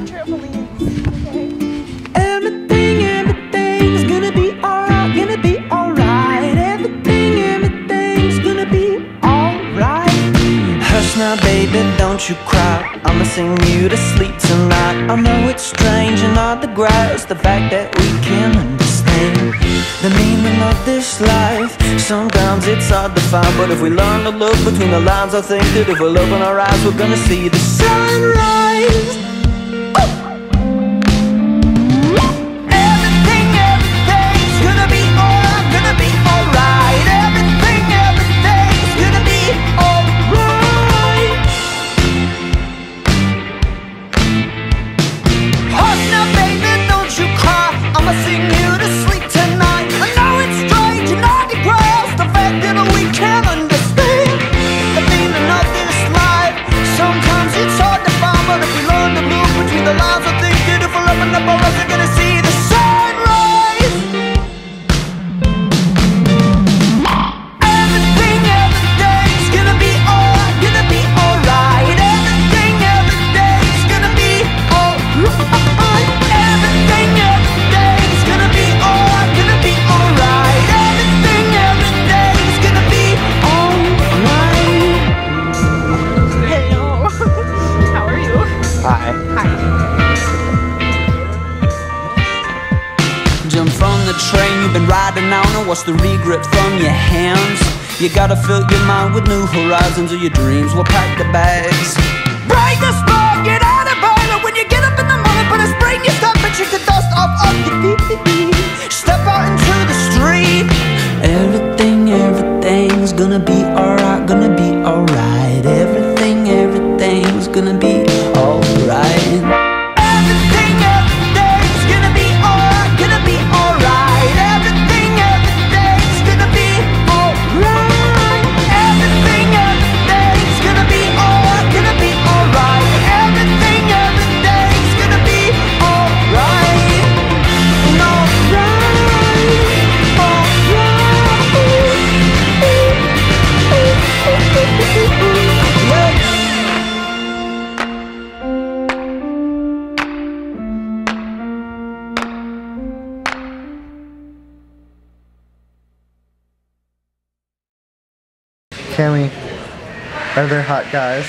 like trampolines, okay? Everything's gonna be alright, gonna be alright. Everything's gonna be alright. Hush now, baby, don't you cry. I'ma sing you to sleep tonight. I know it's strange and odd to grasp the fact that we can understand the meaning of this life. Sometimes it's hard to find, but if we learn to look between the lines, I think that if we'll open our eyes, we're gonna see the sunrise. Everything's gonna be alright, gonna be alright. Everything's gonna be alright. Hush now, baby, don't you cry. I'ma sing you to sleep tonight. I know it's strange and odd to grasp the fact that we can understand the meaning of this life. Sometimes it's hard to find, but if we learn to move between the lines, I think that if we open up our eyes, we're gonna see the sunrise. Everything's gonna be alright, gonna be alright. Everything's gonna be alright. Everything's gonna be alright, gonna be alright. Everything's gonna be alright. Hello. How are you? Hi. Jump from the train you've been riding on, and watch the regrip from your hands. You gotta fill your mind with new horizons, or your dreams will pack the bags. Break the spark, get out of bed. When you get up in the morning, put a spray in your stuff and shake the dust off your feet. Step out into the street. Everything's gonna be alright, gonna be alright. Everything's gonna be alright. Everything's gonna be alright, gonna be alright. Everything's gonna be alright. Everything's gonna be alright, gonna be alright. Everything's gonna be alright. Alright. Yeah. Cammy, are there hot guys?